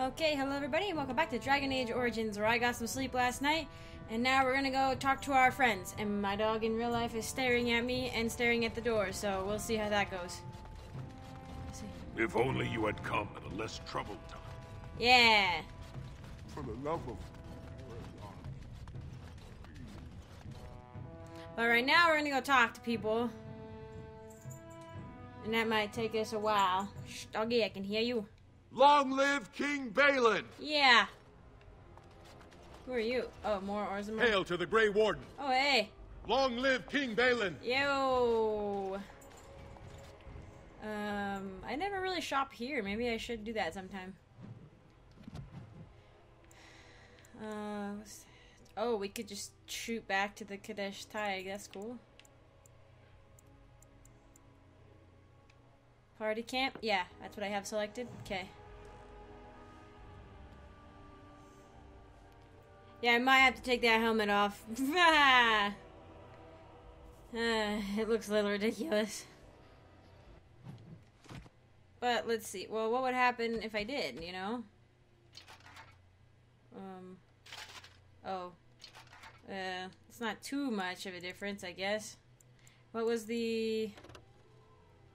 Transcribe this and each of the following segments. Okay, hello everybody, and welcome back to Dragon Age Origins, where I got some sleep last night, and now we're gonna go talk to our friends, and my dog in real life is staring at me and staring at the door, so we'll see how that goes. If only you had come at a less troubled time. Yeah. For the love of... But right now we're gonna go talk to people, and that might take us a while. Shh, doggy, I can hear you. Long live King Balin! Yeah. Who are you? Oh, more Orzammar. Hail to the Grey Warden. Oh, hey. Long live King Balin! Yo. I never really shop here. Maybe I should do that sometime. Oh, we could just shoot back to the Kadesh Tag. That's cool. Party camp? Yeah, that's what I have selected. Okay. Yeah, I might have to take that helmet off. It looks a little ridiculous. But let's see. Well, what would happen if I did, you know? It's not too much of a difference, I guess. What was the...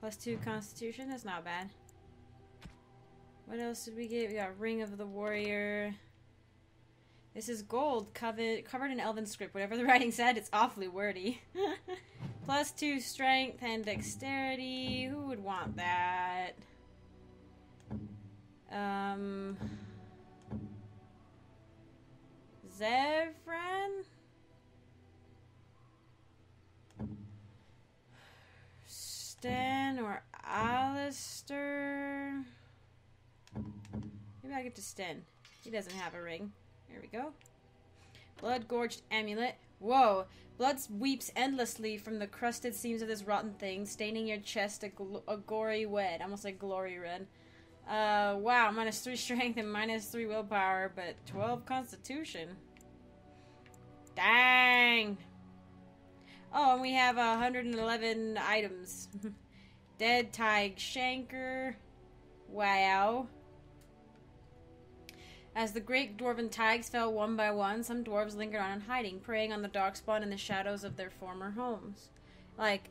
+2 Constitution? That's not bad. What else did we get? We got Ring of the Warrior. This is gold, covered in elven script. Whatever the writing said, it's awfully wordy. +2 strength and dexterity. Who would want that? Zevran? Sten or Alistair? Maybe I get to Sten. He doesn't have a ring. Here we go. Blood-gorged amulet. Whoa! Blood weeps endlessly from the crusted seams of this rotten thing, staining your chest a gory red. Almost like glory red. Wow, -3 strength and -3 willpower, but 12 constitution. Dang! Oh, and we have 111 items. Dead Tig Shanker. Wow. As the great dwarven Tigs fell one by one, some dwarves lingered on in hiding, preying on the Darkspawn in the shadows of their former homes. Like,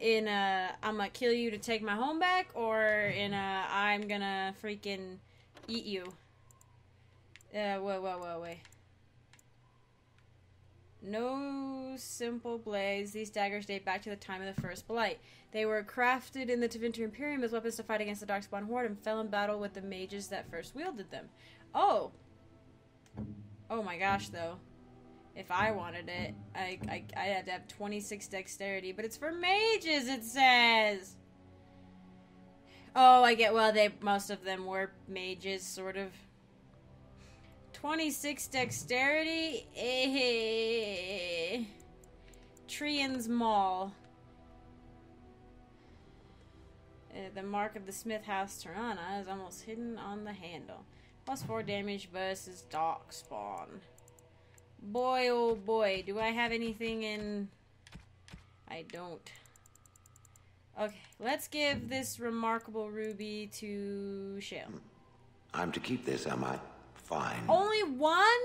in a, I'm gonna kill you to take my home back, or in a, I'm gonna freaking eat you. Wait. No simple blades. These daggers date back to the time of the First Blight. They were crafted in the Tevinter Imperium as weapons to fight against the Darkspawn Horde and fell in battle with the mages that first wielded them. Oh! Oh my gosh, though. If I wanted it, I had to have 26 dexterity, but it's for mages, it says! Oh, I get, well, they, most of them were mages, sort of. 26 dexterity? Eh. Trian's Maul. The mark of the smith House Tirana is almost hidden on the handle. +4 damage versus Darkspawn. Boy, oh boy. Do I have anything in... I don't. Okay, let's give this remarkable ruby to Shale. I'm to keep this, am I? Fine. Only one?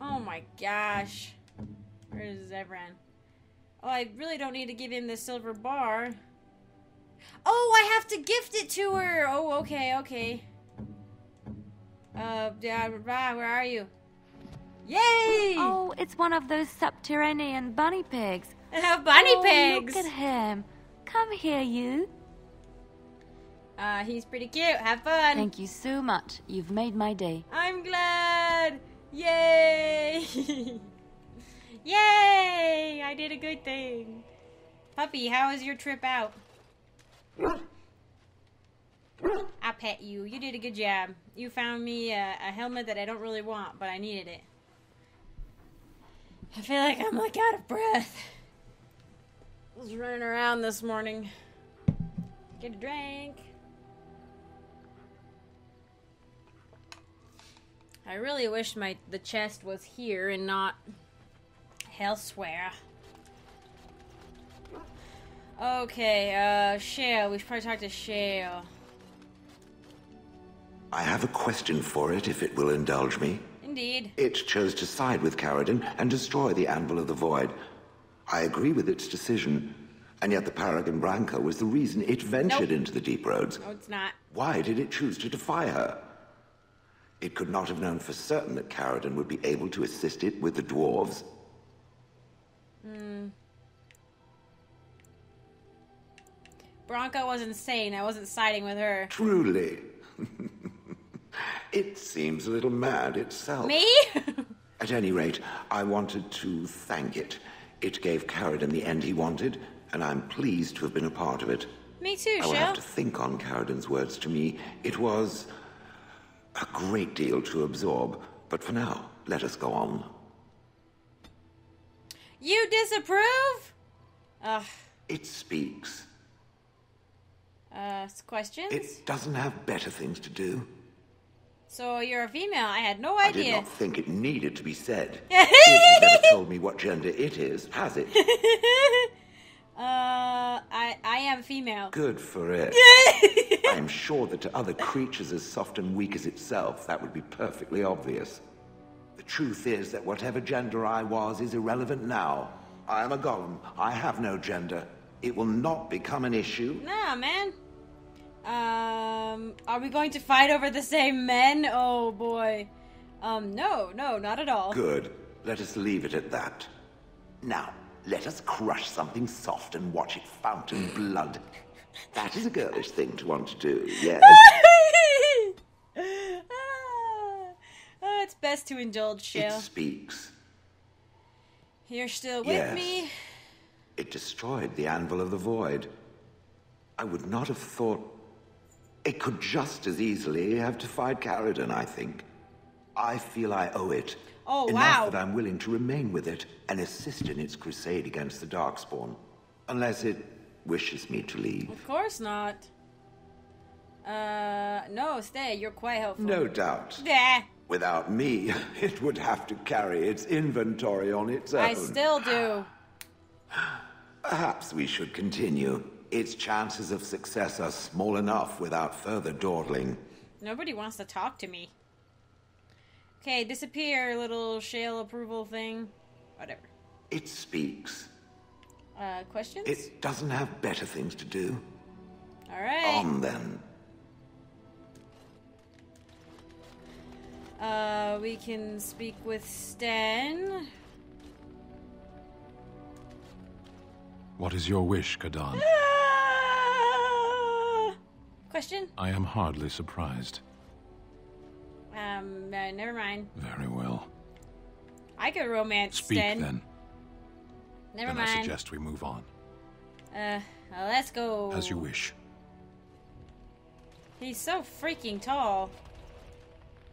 Oh my gosh. Where is Zevran? Oh, I really don't need to give him the silver bar. Oh, I have to gift it to her! Oh, okay, okay. Where are you? Yay! Oh, it's one of those subterranean bunny pigs. Bunny pigs! Look at him. Come here, you. He's pretty cute. Have fun. Thank you so much. You've made my day. I'm glad. Yay! Yay! I did a good thing. Puppy, how was your trip out? I pet you. You did a good job. You found me a helmet that I don't really want, but I needed it. I feel like I'm like out of breath. I was running around this morning. Get a drink. I really wish the chest was here and not elsewhere. Okay, Shale. We should probably talk to Shale. I have a question for it, if it will indulge me. Indeed. It chose to side with Caridin and destroy the Anvil of the Void. I agree with its decision, and yet the Paragon Branco was the reason it ventured into the Deep Roads. No, it's not. Why did it choose to defy her? It could not have known for certain that Caridin would be able to assist it with the dwarves. Hmm. Branco was insane. I wasn't siding with her. Truly. It seems a little mad itself. Me? At any rate, I wanted to thank it. It gave Caridin the end he wanted, and I'm pleased to have been a part of it. Me too, Shale. I will have to think on Caridin's words to me. It was a great deal to absorb, but for now, let us go on. You disapprove? Ugh. It speaks. Questions? It doesn't have better things to do. So you're a female. I had no idea. I did not think it needed to be said. It never told me what gender it is, has it? I am female. Good for it. I am sure that to other creatures as soft and weak as itself, that would be perfectly obvious. The truth is that whatever gender I was is irrelevant now. I am a golem. I have no gender. It will not become an issue. Nah, man. Are we going to fight over the same men? Oh boy. No, not at all. Good. Let us leave it at that. Now, let us crush something soft and watch it fountain blood. That is a girlish thing to want to do, yes. It's best to indulge, Shale. It speaks. You're still with me? It destroyed the Anvil of the Void. I would not have thought... It could just as easily have defied Caridin, I think. I feel I owe it. Oh, wow. Enough that I'm willing to remain with it and assist in its crusade against the Darkspawn. Unless it wishes me to leave. Of course not. No, stay. You're quite helpful. No doubt. Yeah. Without me, it would have to carry its inventory on its own. I still do. Perhaps we should continue. Its chances of success are small enough without further dawdling. Nobody wants to talk to me. Okay, disappear, little Shale approval thing. Whatever. It speaks. Questions? It doesn't have better things to do. Alright. On then. We can speak with Sten. What is your wish, Kadan? Question? I am hardly surprised. Never mind. Very well. I could romance Sten. Speak, then. Never mind. I suggest we move on. Let's go. As you wish. He's so freaking tall.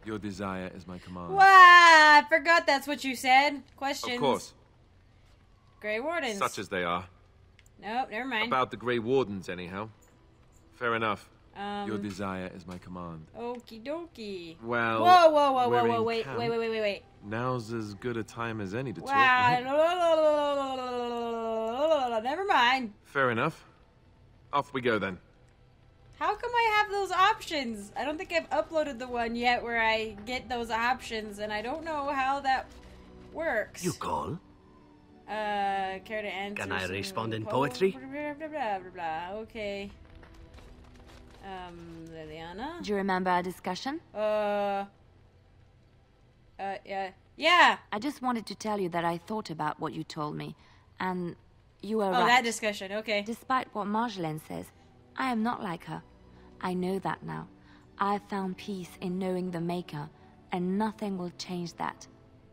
Your desire is my command. Wow, I forgot that's what you said. Questions? Of course. Grey Wardens. Such as they are. Nope, never mind. About the Grey Wardens, anyhow. Fair enough. Your desire is my command. Okie dokie. Well. Whoa, wait. Now's as good a time as any to talk. Wow. Never mind. Fair enough. Off we go then. How come I have those options? I don't think I've uploaded the one yet where I get those options, and I don't know how that works. You call? Care to answer? Can I respond in poetry? Okay. Leliana? Do you remember our discussion? Yeah. I just wanted to tell you that I thought about what you told me, and you were right. Oh, that discussion, okay. Despite what Marjolaine says, I am not like her. I know that now. I found peace in knowing the Maker, and nothing will change that.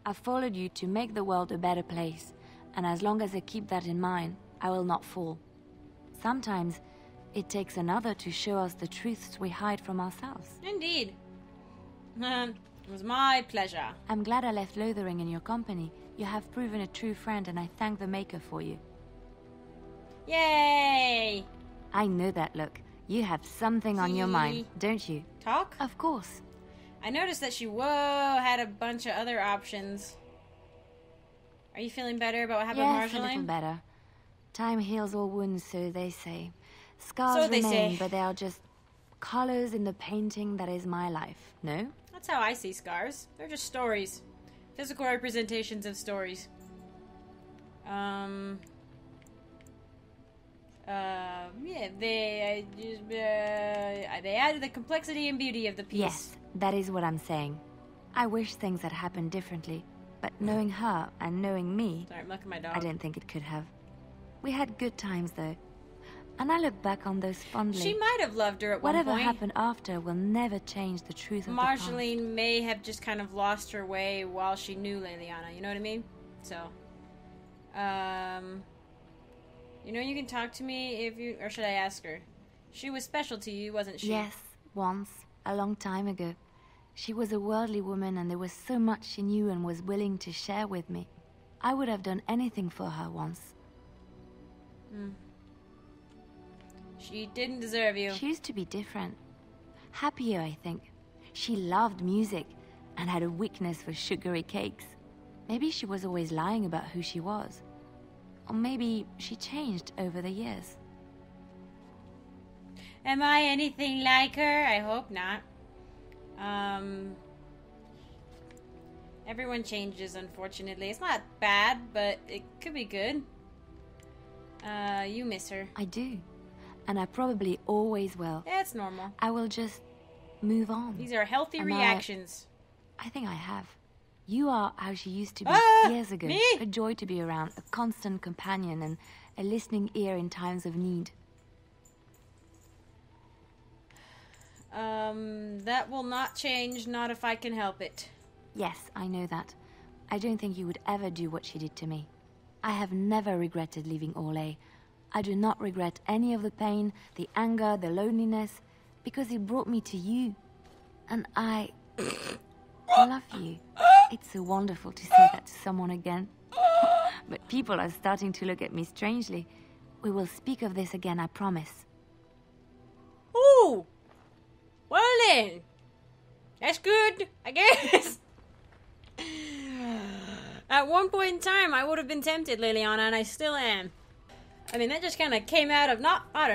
I followed you to make the world a better place, and as long as I keep that in mind, I will not fall. Sometimes, it takes another to show us the truths we hide from ourselves. Indeed. It was my pleasure. I'm glad I left Lothering in your company. You have proven a true friend, and I thank the Maker for you. Yay! I know that look. You have something on your mind, don't you? Talk? Of course. I noticed that she, had a bunch of other options. Are you feeling better about what happened with Marjolaine? Yes, a little better. Time heals all wounds, so they say. Scars remain, but they are just Colors in the painting that is my life, no? That's how I see scars. They're just stories. Physical representations of stories. Yeah, they added the complexity and beauty of the piece. Yes, that is what I'm saying. I wish things had happened differently, but knowing her and knowing me, sorry, I'm looking at my dog. I don't think it could have. We had good times though, and I look back on those fondly. She might have loved her at one point. Whatever happened after will never change the truth of the past. Marjolaine may have just kind of lost her way while she knew Leliana. You know what I mean? So, you know, you can talk to me if you... Or should I ask her? She was special to you, wasn't she? Yes, once. A long time ago. She was a worldly woman and there was so much she knew and was willing to share with me. I would have done anything for her once. Mm. She didn't deserve you. She used to be different. Happier, I think. She loved music and had a weakness for sugary cakes. Maybe she was always lying about who she was. Or maybe she changed over the years. Am I anything like her? I hope not. Everyone changes, unfortunately. It's not bad, but it could be good. You miss her. I do. And I probably always will. Yeah, it's normal. I will just move on. These are healthy reactions. I think I have. You are how she used to be years ago. Me? A joy to be around, a constant companion, and a listening ear in times of need. That will not change, not if I can help it. Yes, I know that. I don't think you would ever do what she did to me. I have never regretted leaving Orlais. I do not regret any of the pain, the anger, the loneliness, because it brought me to you. And I love you. It's so wonderful to say that to someone again. But people are starting to look at me strangely. We will speak of this again, I promise. Ooh! Well then. That's good, I guess. At one point in time, I would have been tempted, Leliana, and I still am. I mean, that just kind of came out of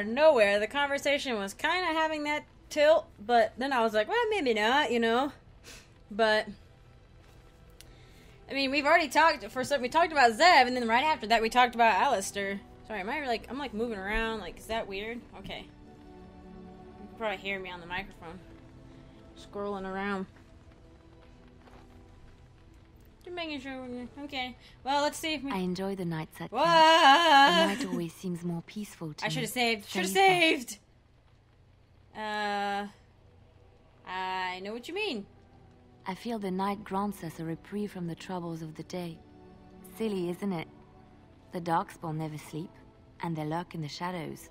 nowhere. The conversation was kind of having that tilt, but then I was like, well, maybe not, you know? But... I mean, we've already talked for some. We talked about Zev, and then right after that, we talked about Alistair. Sorry, am I like I'm like moving around? Like, is that weird? Okay, you can probably hear me on the microphone, scrolling around. Just making sure. Okay, well, let's see if we... I enjoy the nights at night. The night always seems more peaceful to me. I should have saved. Should have saved. I know what you mean. I feel the night grants us a reprieve from the troubles of the day. Silly, isn't it? The Darkspawn never sleep, and they lurk in the shadows.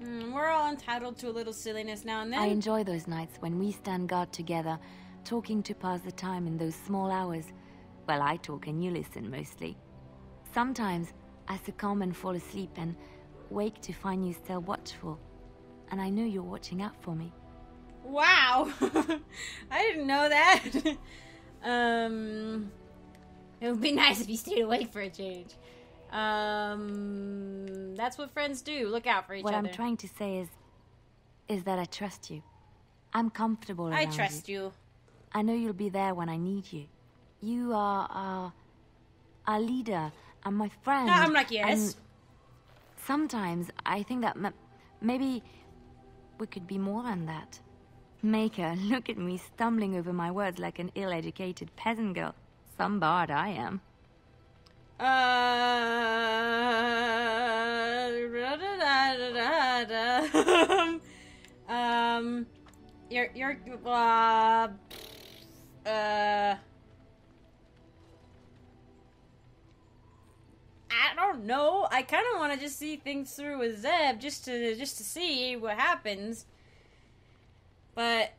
We're all entitled to a little silliness now and then. I enjoy those nights when we stand guard together, talking to pass the time in those small hours. Well, I talk and you listen, mostly. Sometimes I succumb and fall asleep and wake to find you still watchful. And I know you're watching out for me. Wow. I didn't know that. It would be nice if you stayed awake for a change. That's what friends do. Look out for each other. What I'm trying to say is that I trust you. I'm comfortable around you. I trust you. I know you'll be there when I need you. You are our leader and my friend. No, I'm like, yes. And sometimes I think that maybe we could be more than that. Maker, look at me stumbling over my words like an ill-educated peasant girl. Some bard I am. I don't know. I kind of want to just see things through with Zev, just to see what happens. But,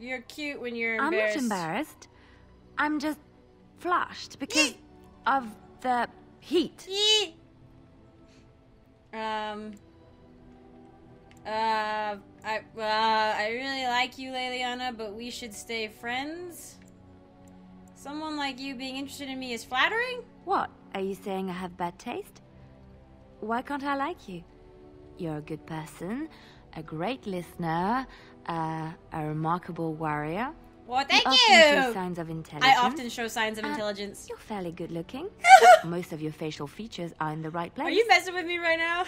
you're cute when you're embarrassed. I'm not embarrassed. I'm just flushed because of the heat. I really like you, Leliana, but we should stay friends. Someone like you being interested in me is flattering? What? Are you saying I have bad taste? Why can't I like you? You're a good person, a great listener, a remarkable warrior. Well, thank you! I often show signs of intelligence. You're fairly good looking. Most of your facial features are in the right place. Are you messing with me right now?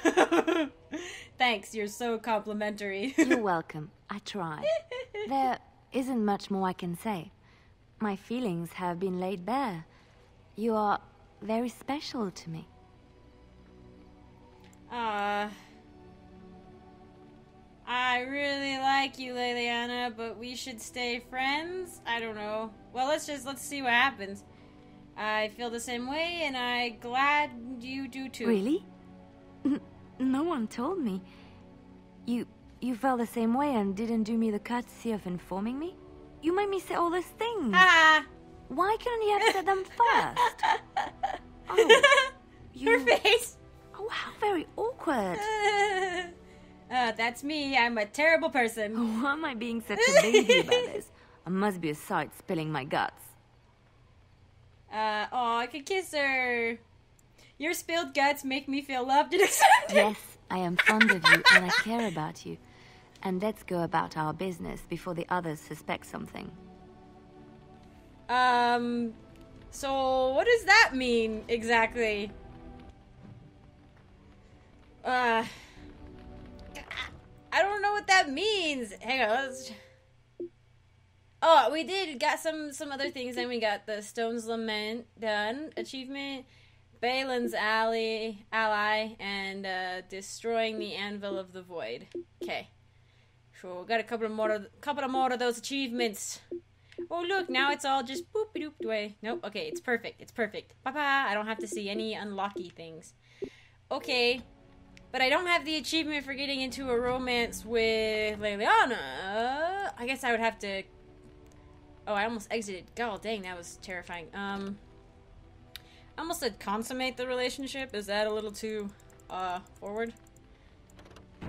Thanks, you're so complimentary. You're welcome. I try. There isn't much more I can say. My feelings have been laid bare. You are very special to me. I really like you, Leliana, but we should stay friends? I don't know. Well, let's see what happens. I feel the same way, and I'm glad you do too. Really? No one told me. You felt the same way and didn't do me the courtesy of informing me? You made me say all those things. Ah. Why couldn't you have said them first? Oh, your face. Oh, how very awkward. That's me. I'm a terrible person. Why am I being such a baby about this? I must be a sight spilling my guts. Oh, I could kiss her. Your spilled guts make me feel loved and accepted. Yes, I am fond of you and I care about you. And let's go about our business before the others suspect something. So what does that mean exactly? I don't know what that means. Hang on. Oh, we got some other things. Then we got the Stone's Lament done. Achievement. Balin's Ally. And destroying the Anvil of the Void. Okay. Sure, we got a couple more of those achievements. Oh, look. Now it's all just boop-a-doop way. Nope. Okay, it's perfect. It's perfect. Papa, I don't have to see any unlocky things. Okay. But I don't have the achievement for getting into a romance with Leliana. I guess I would have to... Oh, I almost exited. God dang, that was terrifying. I almost said consummate the relationship. Is that a little too forward?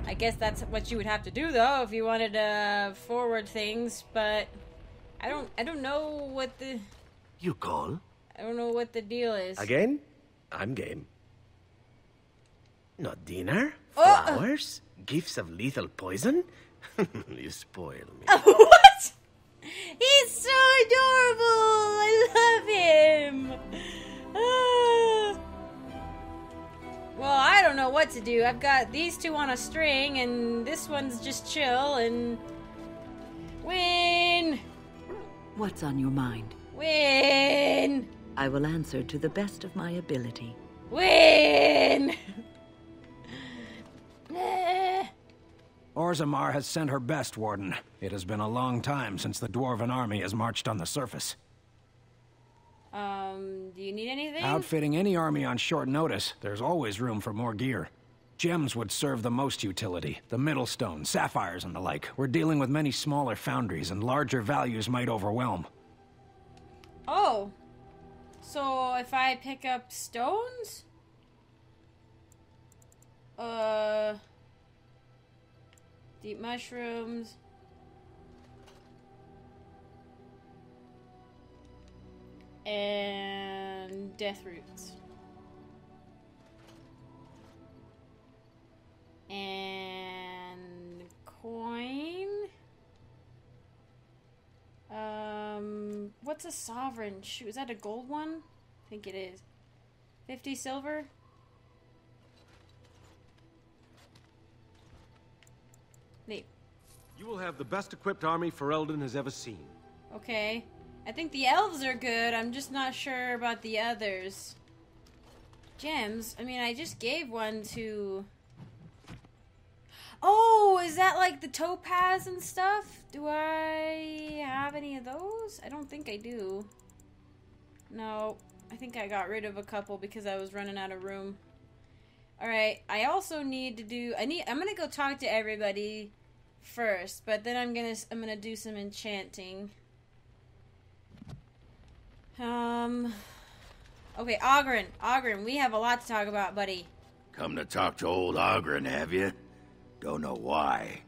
I guess that's what you would have to do, though, if you wanted to forward things. But I don't know what the... You call? I don't know what the deal is. Again? I'm game. Not dinner, flowers, gifts of lethal poison? You spoil me. What? He's so adorable! I love him! Well, I don't know what to do. I've got these two on a string, and this one's just chill, and... Win! What's on your mind? Win! I will answer to the best of my ability. Win! Orzammar has sent her best, Warden. It has been a long time since the Dwarven army has marched on the surface. Do you need anything? Outfitting any army on short notice, there's always room for more gear. Gems would serve the most utility. The middle stone, sapphires and the like. We're dealing with many smaller foundries and larger values might overwhelm. Oh. So if I pick up stones? Deep mushrooms. And death roots. And coin. What's a sovereign? Shoot, is that a gold one? I think it is. 50 silver? Neat. You will have the best equipped army Ferelden has ever seen. Okay. I think the elves are good. I'm just not sure about the others. Gems? I mean, I just gave one to... Oh, is that like the topaz and stuff? Do I have any of those? I don't think I do. No. I think I got rid of a couple because I was running out of room. Alright, I also need to do... I'm gonna go talk to everybody first, but then I'm gonna do some enchanting. Okay, Oghren. Oghren, we have a lot to talk about, buddy. Come to talk to old Oghren, have you? Don't know why.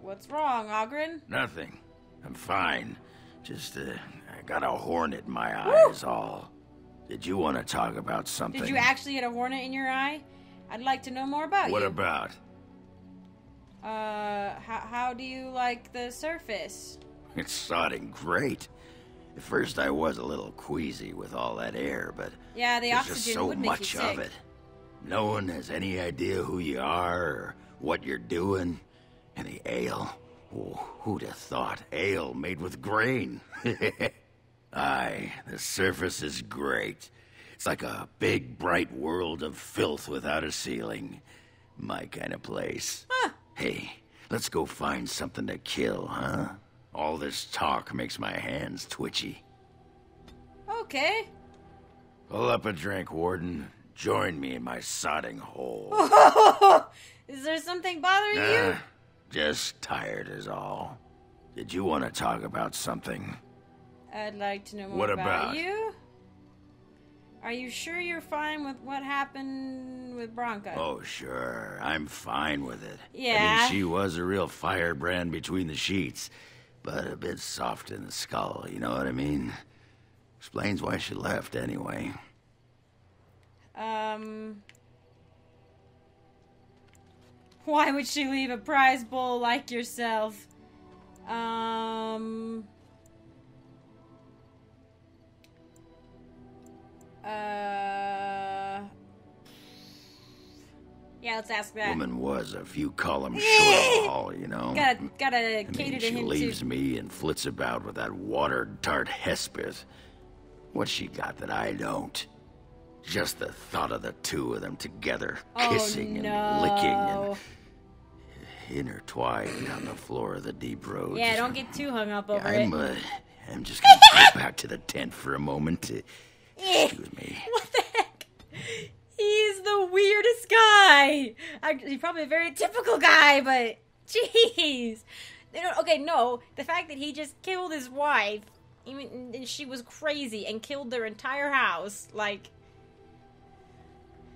What's wrong, Oghren? Nothing. I'm fine. Just, I got a horn in my eyes. Woo! All. Did you want to talk about something? Did you actually get a hornet in your eye? I'd like to know more about you. What about? How do you like the surface? It's sodding great. At first I was a little queasy with all that air, but yeah, the oxygen just so would make much you sick. Of it. No one has any idea who you are or what you're doing. And the ale? Oh, who'd have thought? Ale made with grain. Aye, the surface is great. It's like a big, bright world of filth without a ceiling. My kind of place. Huh. Hey, let's go find something to kill, huh? All this talk makes my hands twitchy. Okay. Pull up a drink, Warden. Join me in my sodding hole. Oh, is there something bothering you? Just tired is all. Did you want to talk about something? I'd like to know more about you. Are you sure you're fine with what happened with Branco? Oh, sure. I'm fine with it. Yeah. I mean, she was a real firebrand between the sheets. But a bit soft in the skull, you know what I mean? Explains why she left, anyway. Why would she leave a prize bull like yourself? Yeah, let's ask that. Woman was a few columns short of all, you know. Gotta cater to him, too. She leaves me and flits about with that watered tart Hespith. What's she got that I don't? Just the thought of the two of them together, kissing and licking and intertwined on the floor of the deep road. Yeah, don't get too hung up over it. I'm just gonna go back to the tent for a moment. Excuse me. What the heck? He's the weirdest guy. He's probably a very typical guy, but jeez. Okay, no. The fact that he just killed his wife, and she was crazy and killed their entire house, like,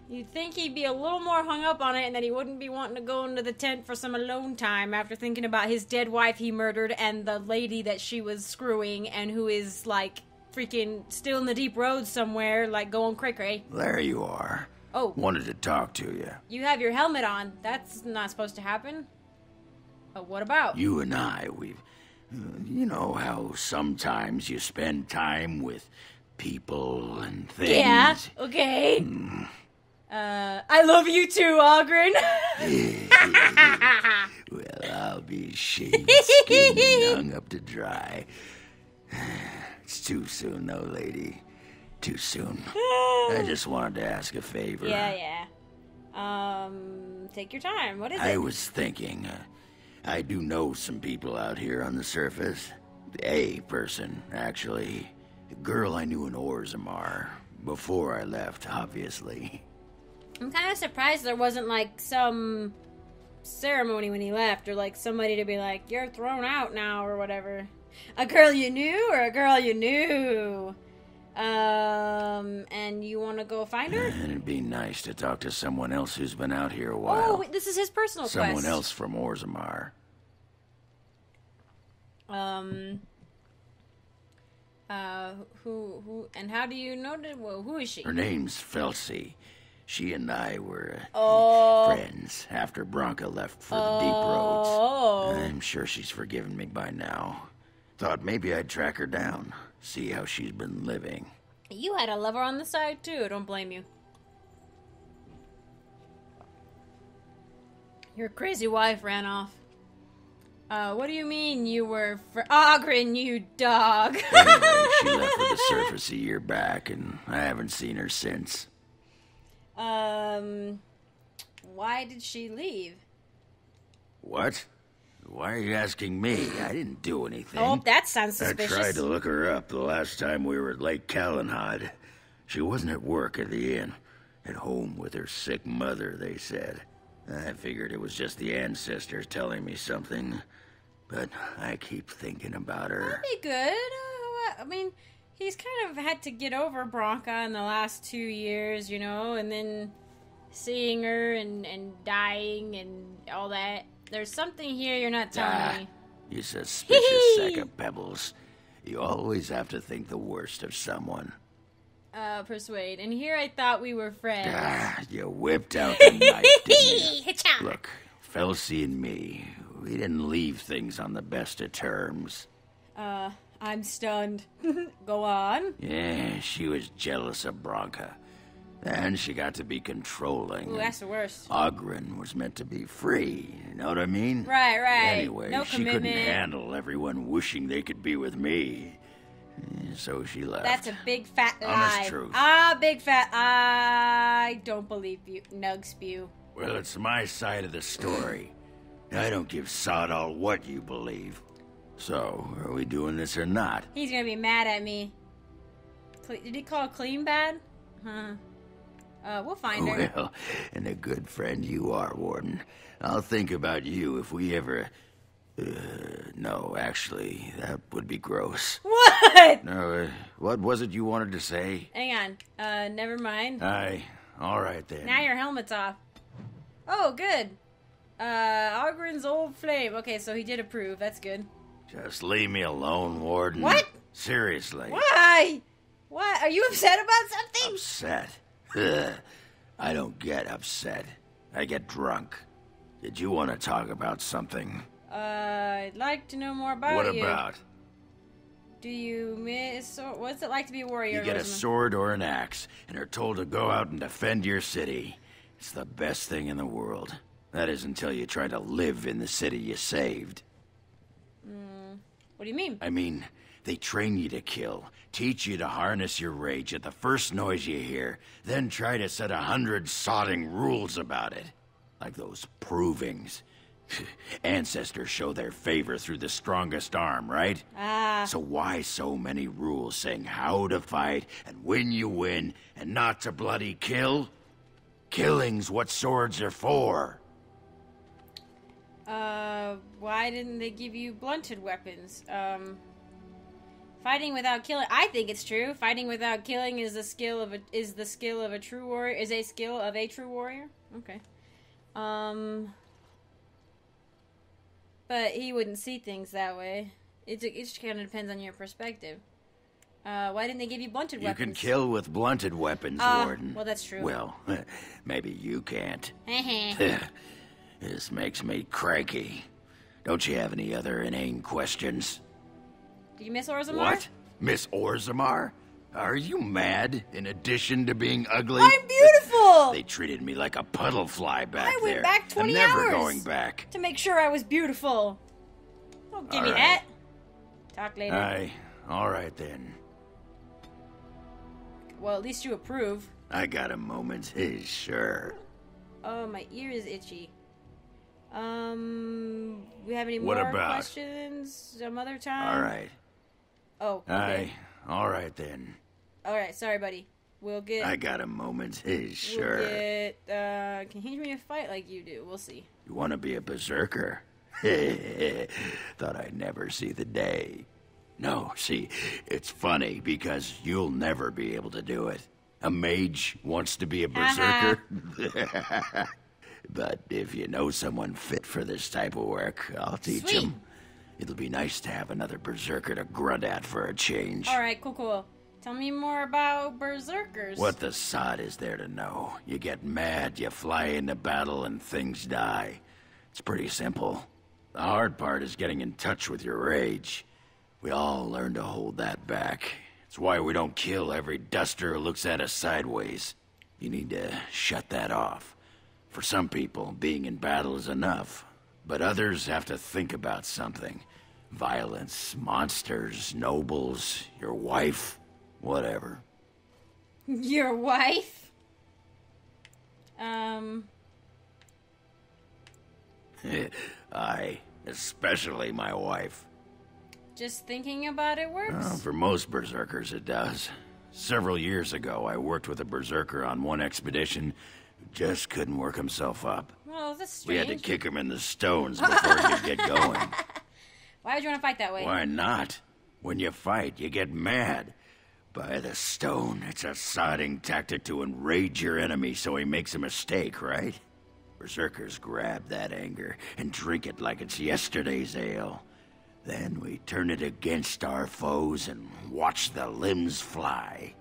you'd think he'd be a little more hung up on it and that he wouldn't be wanting to go into the tent for some alone time after thinking about his dead wife he murdered and the lady that she was screwing and who is, like, freaking still in the deep road somewhere, like, going cray-cray. There you are. Oh. Wanted to talk to you. You have your helmet on. That's not supposed to happen. But what about? You and I, we've... You know how sometimes you spend time with people and things. Yeah, okay. I love you too, Oghren. Well, I'll be shaved, skinned, and hung up to dry. It's too soon, though, lady. Too soon. I just wanted to ask a favor. Yeah, yeah. Take your time. What is it? I was thinking, I do know some people out here on the surface. A person, actually. A girl I knew in Orzammar. Before I left, obviously. I'm kind of surprised there wasn't, like, some ceremony when he left, or, like, somebody to be like, you're thrown out now, or whatever. A girl you knew, or a girl you knew. And you want to go find her? It'd be nice to talk to someone else who's been out here a while. Oh, wait, this is his personal quest. Someone else from Orzammar. Who, and how do you know that, well, who is she? Her name's Felsi. She and I were friends after Branco left for the deep roads. I'm sure she's forgiven me by now. Thought maybe I'd track her down, see how she's been living. You had a lover on the side too, don't blame you. Your crazy wife ran off. What do you mean you were for Oghren, you dog? Anyway, she left for the surface a year back, and I haven't seen her since. Why did she leave? What? Why are you asking me? I didn't do anything. Oh, that sounds suspicious. I tried to look her up the last time we were at Lake Calenhad. She wasn't at work at the inn. At home with her sick mother, they said. I figured it was just the ancestors telling me something. But I keep thinking about her. That'd be good. I mean, he's kind of had to get over Branco in the last 2 years, you know, and then seeing her and dying and all that. There's something here you're not telling me. You suspicious sack of pebbles. You always have to think the worst of someone. Persuade. And here I thought we were friends. Ah, you whipped out the night, didn't you? Look, Felsi and me, we didn't leave things on the best of terms. I'm stunned. Go on. Yeah, she was jealous of Branco. Then she got to be controlling. Ooh, that's the worst. Oghren was meant to be free, you know what I mean? Right, right. Anyway, no she commitment. Couldn't handle everyone wishing they could be with me. So she left. That's a big fat lie. Honest truth. Ah, big fat I don't believe you, Nugspew. Well, it's my side of the story. I don't give sod all what you believe. So, are we doing this or not? He's gonna be mad at me. Did he call clean bad? Huh. We'll find her. Well, and a good friend you are, Warden. I'll think about you if we ever... no, actually, that would be gross. What? No, what was it you wanted to say? Hang on. Never mind. Aye. All right, then. Now your helmet's off. Oh, good. Ogren's old flame. Okay, so he did approve. That's good. Just leave me alone, Warden. What? Seriously. Why? What? Are you upset about something? Upset? Ugh. I don't get upset. I get drunk. Did you want to talk about something? I'd like to know more about you. What about? Do you miss... What's it like to be a warrior? You get a sword or an axe, and are told to go out and defend your city. It's the best thing in the world. That is until you try to live in the city you saved. Mm. What do you mean? I mean... They train you to kill, teach you to harness your rage at the first noise you hear, then try to set 100 sodding rules about it. Like those provings. Ancestors show their favor through the strongest arm, right? Ah. So why so many rules saying how to fight and when you win and not to bloody kill? Killing's what swords are for. Why didn't they give you blunted weapons? Fighting without killing, I think it's true. Fighting without killing is the skill of a true warrior. Is a skill of a true warrior. Okay. But he wouldn't see things that way. It just kind of depends on your perspective. Why didn't they give you blunted weapons? You can kill with blunted weapons, Warden. Well, that's true. Well, maybe you can't. This makes me cranky. Don't you have any other inane questions? Do you miss Orzammar? What? Miss Orzammar? Are you mad in addition to being ugly? I'm beautiful! They treated me like a puddle fly back there. I went back 20 hours. I'm never going back. To make sure I was beautiful. Don't give me that. Talk later. Aye. All right, then. Well, at least you approve. I got a moment. Sure. Oh, my ear is itchy. We have any more questions some other time? All right. Oh, okay. Aye. All right, then. All right, sorry, buddy. We'll get... I got a moment. Sure. We'll get... can he join a fight like you do? We'll see. You want to be a berserker? Thought I'd never see the day. No, see, it's funny because you'll never be able to do it. A mage wants to be a berserker? Uh-huh. But if you know someone fit for this type of work, I'll teach him. It'll be nice to have another berserker to grunt at for a change. All right, cool, cool. Tell me more about berserkers. What the sod is there to know? You get mad, you fly into battle, and things die. It's pretty simple. The hard part is getting in touch with your rage. We all learn to hold that back. It's why we don't kill every duster who looks at us sideways. You need to shut that off. For some people, being in battle is enough, but others have to think about something. Violence, monsters, nobles, your wife, whatever. Your wife? I, especially my wife. Just thinking about it works? For most berserkers, it does. Several years ago, I worked with a berserker on one expedition. Just couldn't work himself up. Well, that's strange. We had to kick him in the stones before he could get going. Why would you want to fight that way? Why not? When you fight, you get mad. By the stone, it's a sodding tactic to enrage your enemy so he makes a mistake, right? Berserkers grab that anger and drink it like it's yesterday's ale. Then we turn it against our foes and watch the limbs fly.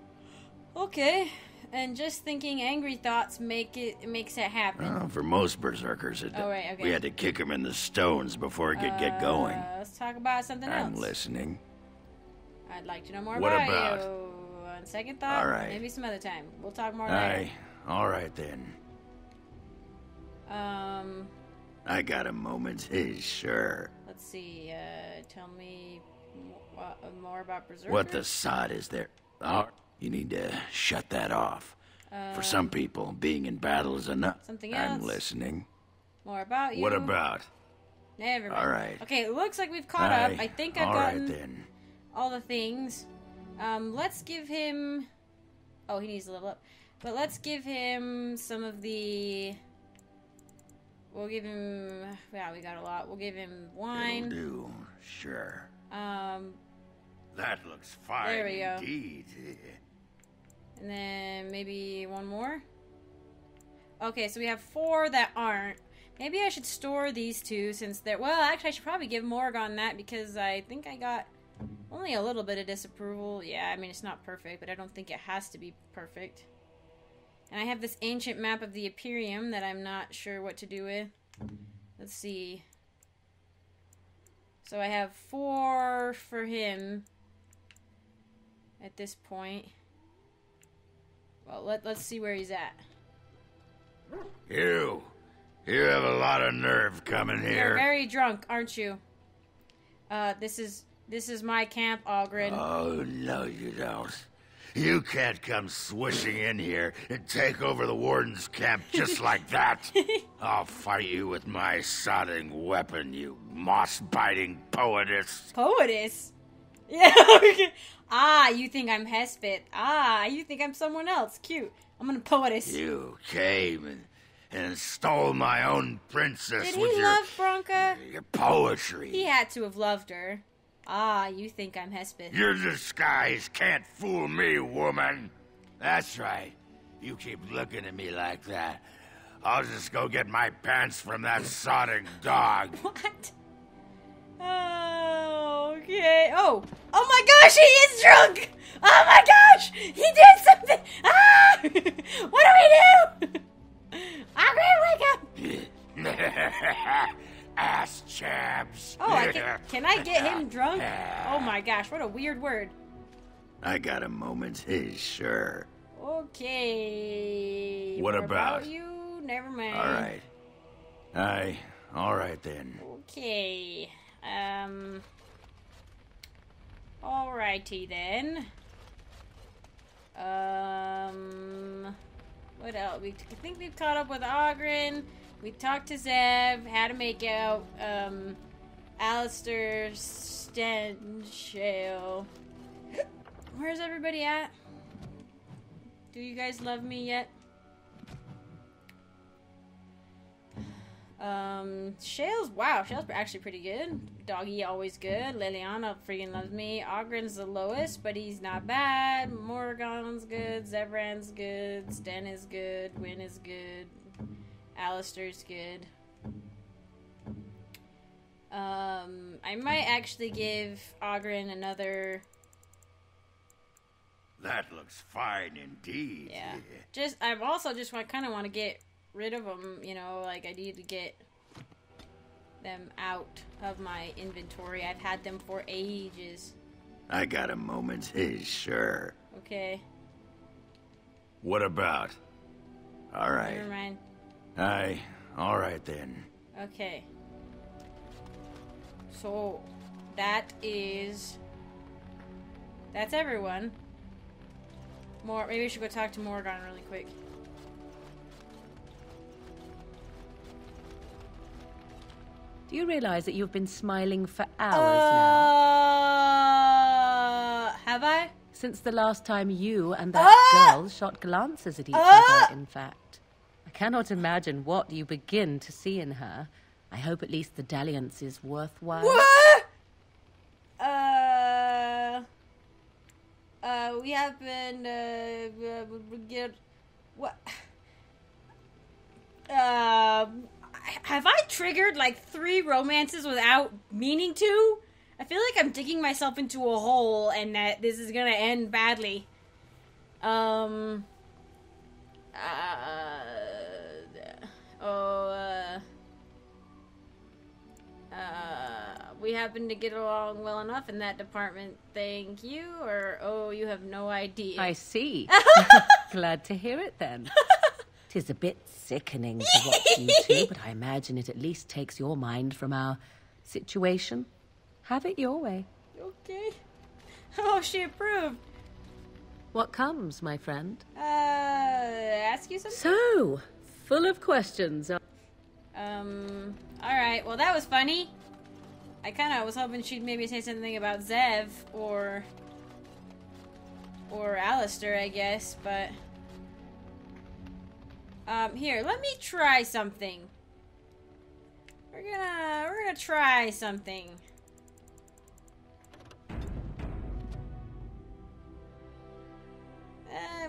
Okay, and just thinking angry thoughts makes it happen. Oh, for most berserkers, it does. Right, okay. We had to kick him in the stones before he could get going. Let's talk about something else. I'm listening. I'd like to know more about you. On second thought, all right. Maybe some other time. We'll talk more later. All right, then. I got a moment, sure. Let's see, tell me more about berserkers. What the sod is there? Oh, you need to shut that off. For some people, being in battle is enough. Something else. I'm listening. More about you. What about? Never mind. All right. Okay, it looks like we've caught up. I think I've gotten all the things. Let's give him... Oh, he needs to level up. But let's give him some of the... We'll give him... Yeah, we got a lot. We'll give him wine. It'll do. Sure. That looks fine. There we go. Indeed. And then maybe one more. Okay, so we have four that aren't. Maybe I should store these two since they're... Well, actually, I should probably give Morrigan that because I think I got only a little bit of disapproval. Yeah, I mean, it's not perfect, but I don't think it has to be perfect. And I have this ancient map of the Imperium that I'm not sure what to do with. Let's see. So I have four for him at this point. Well, let's see where he's at. You have a lot of nerve coming here. You're very drunk, aren't you? This is my camp, Oghren. Oh, no, you don't. You can't come swishing in here and take over the warden's camp just like that. I'll fight you with my sodding weapon, you moss-biting poetess. Poetess? Yeah. Okay. Ah, you think I'm Hespith. Ah, you think I'm someone else. Cute. I'm gonna poetess. You came and stole my own princess. Did he love Branco? Your poetry. He had to have loved her. Ah, you think I'm Hespith. Your disguise can't fool me, woman. That's right. You keep looking at me like that. I'll just go get my pants from that sodding dog. What? Oh, okay. Oh. Oh my gosh, he is drunk! Oh my gosh! He did something! Ah! What do we do? I'm gonna wake up! Ass chaps. Oh, can I get him drunk? Oh my gosh, what a weird word. I got a moment, sure. Okay. What about you? Never mind. All right. All right then. Okay. All righty then. What else? I think we've caught up with Oghren. We talked to Zev, how to make out, Alistair, Sten, Shale. Where's everybody at? Do you guys love me yet? Shale's, wow, Shale's actually pretty good. Doggy, always good. Leliana freaking loves me. Ogren's the lowest, but he's not bad. Morrigan's good. Zevran's good. Sten is good. Wynn is good. Alistair's good. I might actually give Oghren another... That looks fine indeed. Yeah. Just, I've also just kind of want to get rid of them, you know, like I need to get them out of my inventory. I've had them for ages. I got a moment, sure. Okay. What about? All right. Never mind. All right then. Okay. So, that's everyone. Maybe we should go talk to Morrigan really quick. Do you realize that you've been smiling for hours now? Have I? Since the last time you and that girl shot glances at each other, in fact. I cannot imagine what you begin to see in her. I hope at least the dalliance is worthwhile. What? We have been, what? Have I triggered like 3 romances without meaning to? I feel like I'm digging myself into a hole and that this is gonna end badly. We happen to get along well enough in that department, thank you, or, oh, you have no idea. I see. Glad to hear it, then. 'Tis a bit sickening to watch you two, but I imagine it at least takes your mind from our situation. Have it your way. Okay. Oh, she approved. What comes, my friend? Ask you something? So, full of questions. Alright, well that was funny. I kinda was hoping she'd maybe say something about Zev, or Alistair, I guess, but... Here, let me try something. We're gonna try something.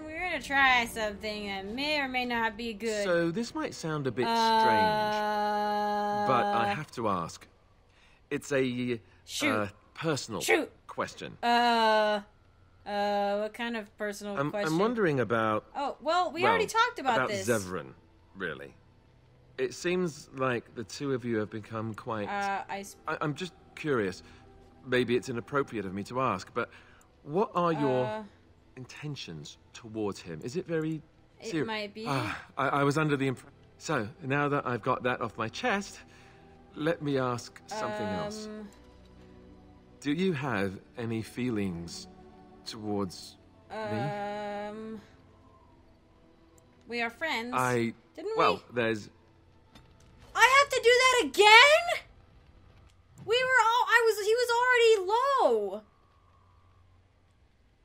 We're gonna try something that may or may not be good. So this might sound a bit strange, but I have to ask. It's a personal question. What kind of personal question? I'm wondering about... Oh, well, we already talked about this. About Zevran, really. It seems like the two of you have become quite... I'm just curious. Maybe it's inappropriate of me to ask, but what are your intentions towards him? Is it very serious? It might be. I was under the impression... So, now that I've got that off my chest... Let me ask something else. Do you have any feelings towards me? We are friends. Well, there's... I have to do that again? He was already low.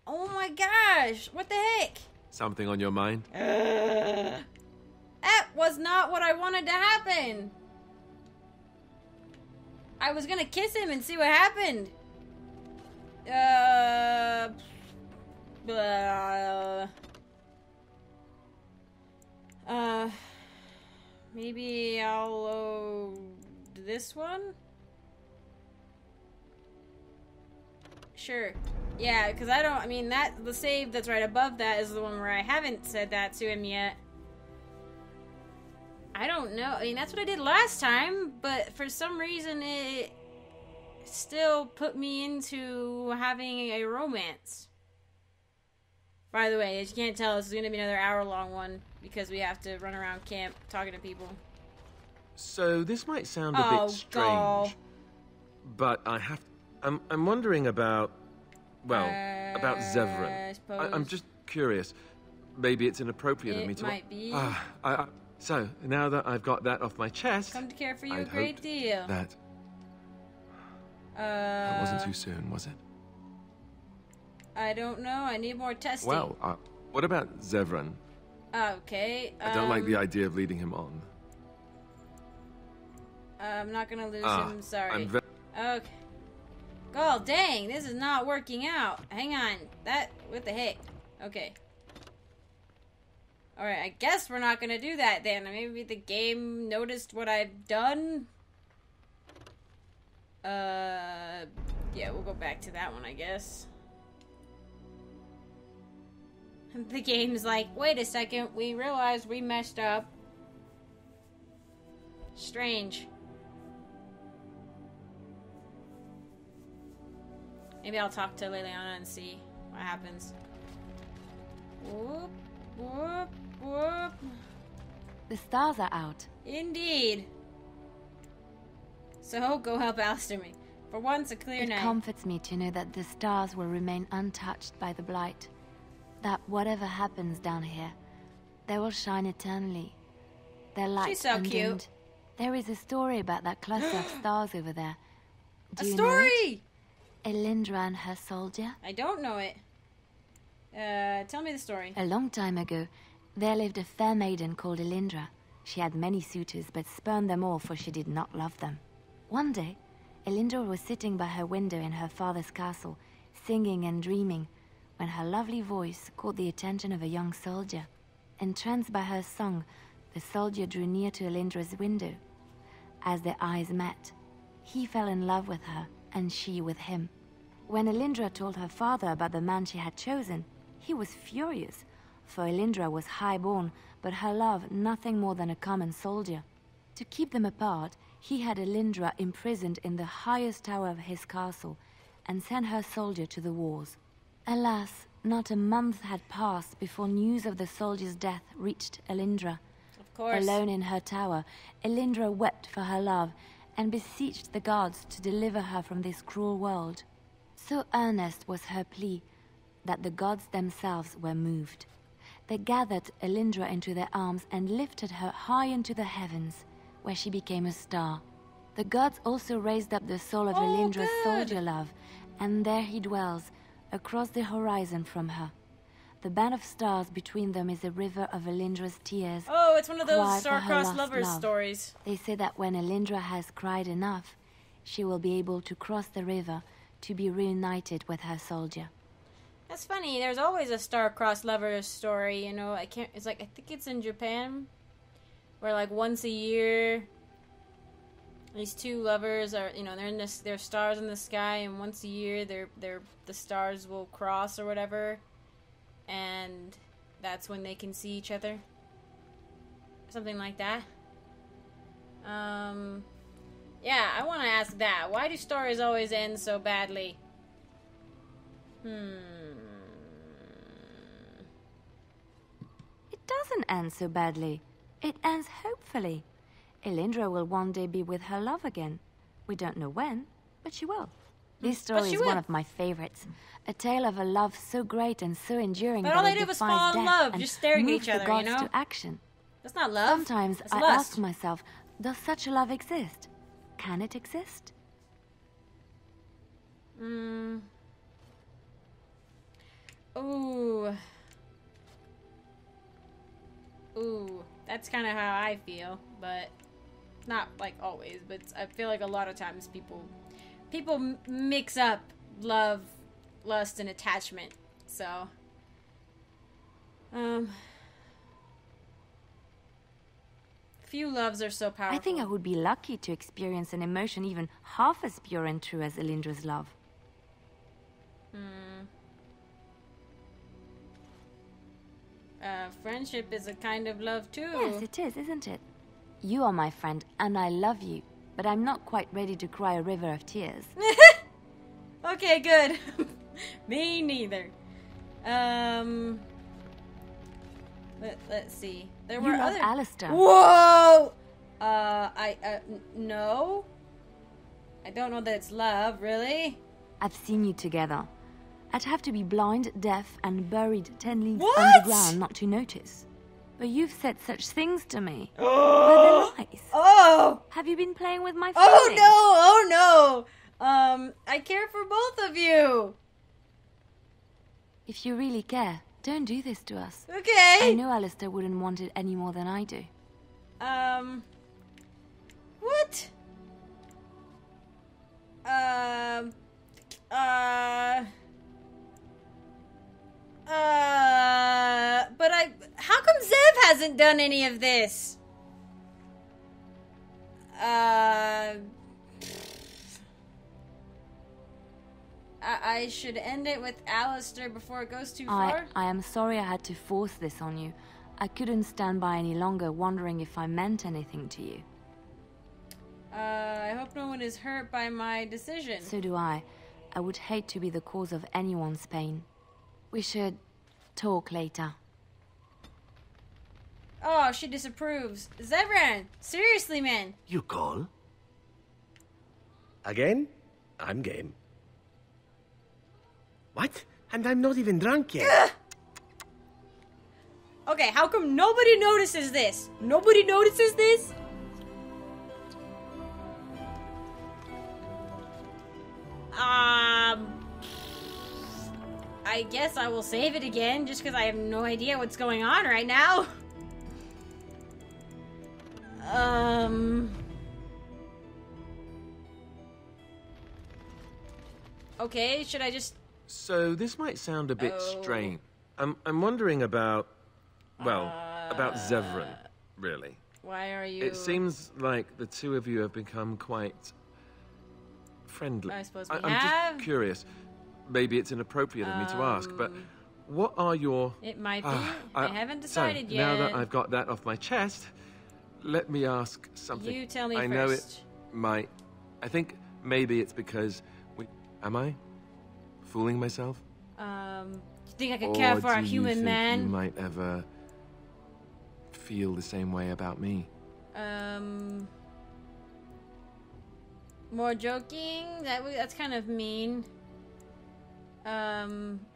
Oh my gosh, what the heck? Something on your mind? That was not what I wanted to happen. I was gonna kiss him and see what happened. Maybe I'll do this one? Sure. Yeah, because the save that's right above that is the one where I haven't said that to him yet. I don't know. I mean, that's what I did last time, but for some reason it still put me into having a romance. By the way, as you can't tell, this is going to be another hour-long one because we have to run around camp talking to people. So this might sound a bit strange, but I have... I'm wondering about... Well, about Zevran. I'm just curious. Maybe it's inappropriate of me to... It might be. So, now that I've got that off my chest... Come to care for you a great deal. That... That wasn't too soon, was it? I don't know. I need more testing. Well, what about Zevran? Okay, I don't like the idea of leading him on. I'm not gonna lose him, sorry. Okay. Oh, dang, this is not working out. Hang on. What the heck? Okay. Alright, I guess we're not gonna do that then. Maybe the game noticed what I've done? Yeah, we'll go back to that one, I guess. The game's like, wait a second, we realized we messed up. Strange. Maybe I'll talk to Leliana and see what happens. Whoop. Whoop, whoop. The stars are out. Indeed. So, go help Alistair me. For once, a clear night. It comforts me to know that the stars will remain untouched by the blight. That whatever happens down here, they will shine eternally. Their light is undimmed. She's so cute. There is a story about that cluster of stars over there. Do you know it? Alindra and her soldier? I don't know it. Tell me the story. A long time ago, there lived a fair maiden called Alindra. She had many suitors, but spurned them all, for she did not love them. One day, Alindra was sitting by her window in her father's castle, singing and dreaming, when her lovely voice caught the attention of a young soldier. Entranced by her song, the soldier drew near to Alindra's window. As their eyes met, he fell in love with her, and she with him. When Alindra told her father about the man she had chosen, He was furious, for Alindra was highborn, but her love nothing more than a common soldier. To keep them apart, he had Alindra imprisoned in the highest tower of his castle, and sent her soldier to the wars. Alas, not a month had passed before news of the soldier's death reached Alindra. Of course. Alone in her tower, Alindra wept for her love, and beseeched the guards to deliver her from this cruel world. So earnest was her plea, that the gods themselves were moved. They gathered Alindra into their arms and lifted her high into the heavens, where she became a star. The gods also raised up the soul of Alindra's soldier love, and there he dwells, across the horizon from her. The band of stars between them is a river of Alindra's tears. Oh, it's one of those star-crossed lovers stories. They say that when Alindra has cried enough, she will be able to cross the river to be reunited with her soldier. That's funny. There's always a star-crossed lover story, you know. I can't. It's like I think it's in Japan, where like once a year, these two lovers are, you know, they're in this. They're stars in the sky, and once a year, the stars will cross or whatever. And that's when they can see each other. Something like that. Yeah, I want to ask that. Why do stories always end so badly? It doesn't end so badly. It ends hopefully. Alindra will one day be with her love again. We don't know when, but she will. This story is one of my favorites. A tale of a love so great and so enduring that it defies death and moves the gods to action. That's not love. Sometimes I ask myself, does such a love exist? Can it exist? Ooh. Ooh. That's kind of how I feel, but not like always, but I feel like a lot of times people mix up love, lust, and attachment, so... Few loves are so powerful. I think I would be lucky to experience an emotion even half as pure and true as Alindra's love. Friendship is a kind of love, too. Yes, it is, isn't it? You are my friend, and I love you. But I'm not quite ready to cry a river of tears. Okay, good. Me neither. Let's see. There were other. Alistair. Whoa. No. I don't know that it's love, really. I've seen you together. I'd have to be blind, deaf, and buried 10 leagues underground not to notice. But you've said such things to me. Oh! Were they lies? Oh! Have you been playing with my feelings? Oh no! Oh no! I care for both of you. If you really care, don't do this to us. Okay. I know Alistair wouldn't want it any more than I do. What? But how come Zev hasn't done any of this? I should end it with Alistair before it goes too far. I am sorry I had to force this on you. I couldn't stand by any longer wondering if I meant anything to you. I hope no one is hurt by my decision. So do I. I would hate to be the cause of anyone's pain. We should talk later. Oh, she disapproves. Zevran, seriously, man. You call? Again? I'm game. What? And I'm not even drunk yet. Okay, how come nobody notices this? Nobody notices this? I guess I will save it again, just because I have no idea what's going on right now. Okay, should I just... So, this might sound a bit strange. I'm wondering about... Well, about Zevran, really. Why are you... It seems like the two of you have become quite... friendly. I suppose we have. I'm just curious. Maybe it's inappropriate of me to ask, but What are your... It might be. I haven't decided yet. Now that I've got that off my chest, let me ask something. You tell me first. I know it might... I think maybe it's because... Am I fooling myself? Do you think I could care for a human man? You might ever feel the same way about me. More joking? That's kind of mean. I'm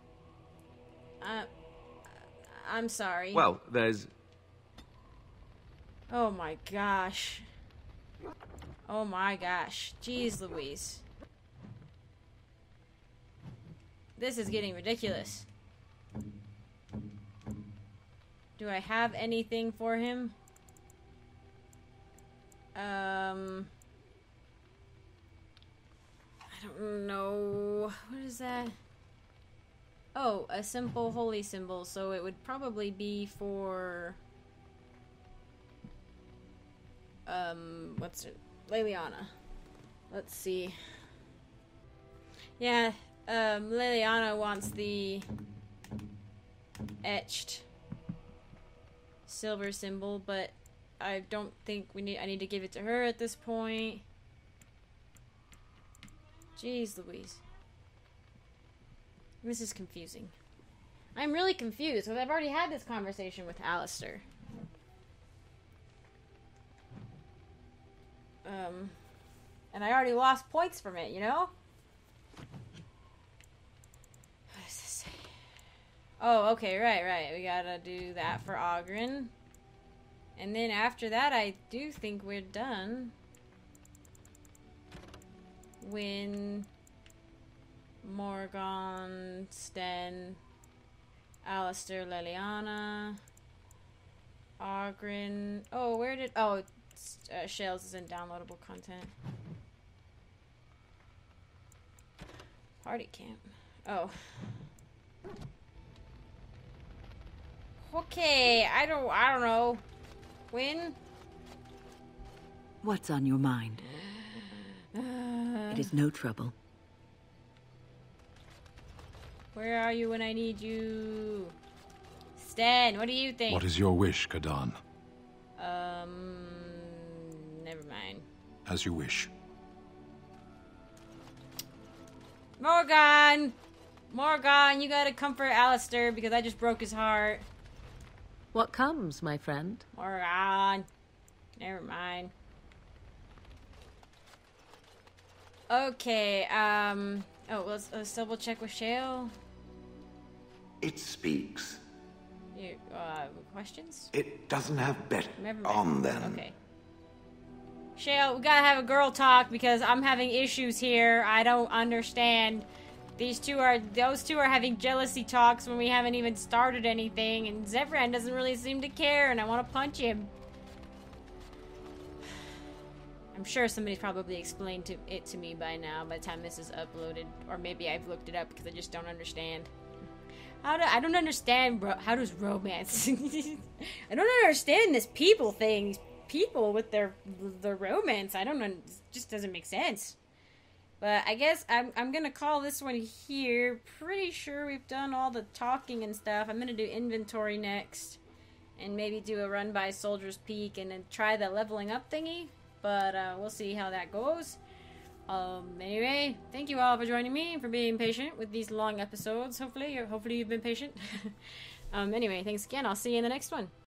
sorry. Well, there's... Oh my gosh. Oh my gosh. Jeez Louise. This is getting ridiculous. Do I have anything for him? I don't know. What is that? Oh, a simple holy symbol. So it would probably be for... What's it? Leliana. Let's see. Yeah. Leliana wants the etched silver symbol, but I don't think I need to give it to her at this point. Jeez Louise. This is confusing. I'm really confused because I've already had this conversation with Alistair. And I already lost points from it, you know? Oh, okay, right. We gotta do that for Oghren. And then after that, I do think we're done. Wynn, Morgan, Sten, Alistair, Leliana, Oghren. Oh, where did... Oh, Shales is in downloadable content. Party camp. Oh. Okay, I don't know. Wynn? What's on your mind? It is no trouble. Where are you when I need you? Sten, what do you think? What is your wish, Kadan? Never mind. As you wish. Morgan! Morgan, you gotta comfort Alistair because I just broke his heart. What comes, my friend? Morgan. Never mind. Okay, oh, let's double check with Shale. It speaks. You, questions? It doesn't have bet on them. Okay. Shale, we gotta have a girl talk because I'm having issues here. I don't understand. Those two are having jealousy talks when we haven't even started anything, and Zevran doesn't really seem to care, and I want to punch him. I'm sure somebody's probably explained it to me by now, by the time this is uploaded, or maybe I've looked it up because I just don't understand. I don't understand, bro. How does romance? I don't understand this people thing. These people with their romance. I don't know. It just doesn't make sense. But I guess I'm gonna call this one here. Pretty sure we've done all the talking and stuff. I'm gonna do inventory next. And maybe do a run by Soldier's Peak and then try the leveling up thingy. But we'll see how that goes. Anyway, thank you all for joining me and for being patient with these long episodes. Hopefully you've been patient. Anyway, thanks again. I'll see you in the next one.